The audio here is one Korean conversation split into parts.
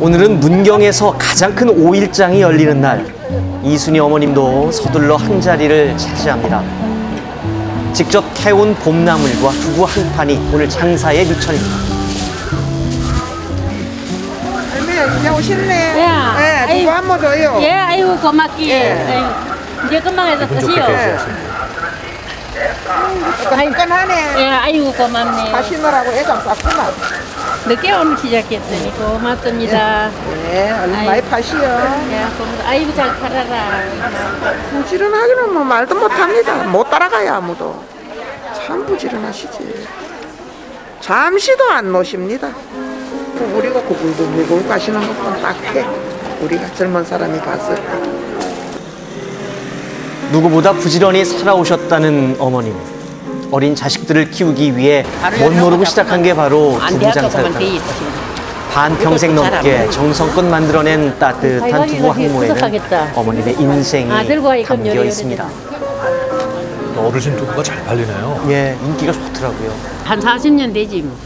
오늘은 문경에서 가장 큰 5일장이 열리는 날, 이순희 어머님도 서둘러 한자리를 차지합니다. 직접 캐온 봄나물과 두부 한 판이 오늘 장사의 일천입니다. 할머니 이제 오셨네. 예, 네, 두부 한 모 더요. 예, 아이고 고맙기. 예. 이제 금방 해서 드시오. 깐깐하네. 예, 아이고 고맙네. 가시느라고 애장 쌌구나. 늦게 오늘 시작했더니 고맙습니다. 예, 얼른 많이 파시오. 예, 아이고 잘 팔아라. 부지런하기는 뭐 말도 못합니다. 못 따라가요 아무도. 참 부지런하시지. 잠시도 안 노십니다. 우리가 구불도 물고 가시는 것만 딱 해. 우리가 젊은 사람이 봤을 때. 누구보다 부지런히 살아오셨다는 어머님. 어린 자식들을 키우기 위해 못 모르고 시작한 게 바로 두부 장사였다. 반평생 넘게 정성껏 만들어낸 따뜻한 두부 한 모에는 어머님의 인생이 담겨 있습니다. 어르신 두부가 잘 팔리네요. 예, 인기가 좋더라고요. 한 40년 되지 뭐.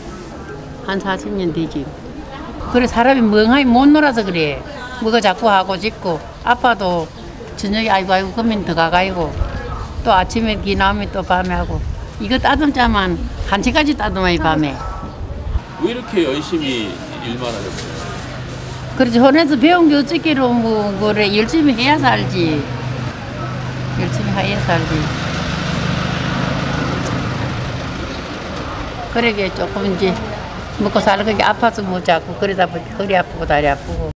한 40년 되지. 그래 사람이 멍하니 못 놀아서 그래. 뭐가 자꾸 하고 짓고 아빠도 저녁에 아이고 금민 들어가가이고 또 아침에 기 나오면 또 밤에 하고 이거 따듬자만 한 시까지 따듬어요 밤에. 왜 이렇게 열심히 일만 하셨어요? 그렇지 혼에서 배운 게 어쩌기로 뭐 그래 열심히 해야 살지. 열심히 해야 살지. 그러게 조금 이제 먹고 살고 아파서 못 자고 그러다 보니 허리 아프고 다리 아프고.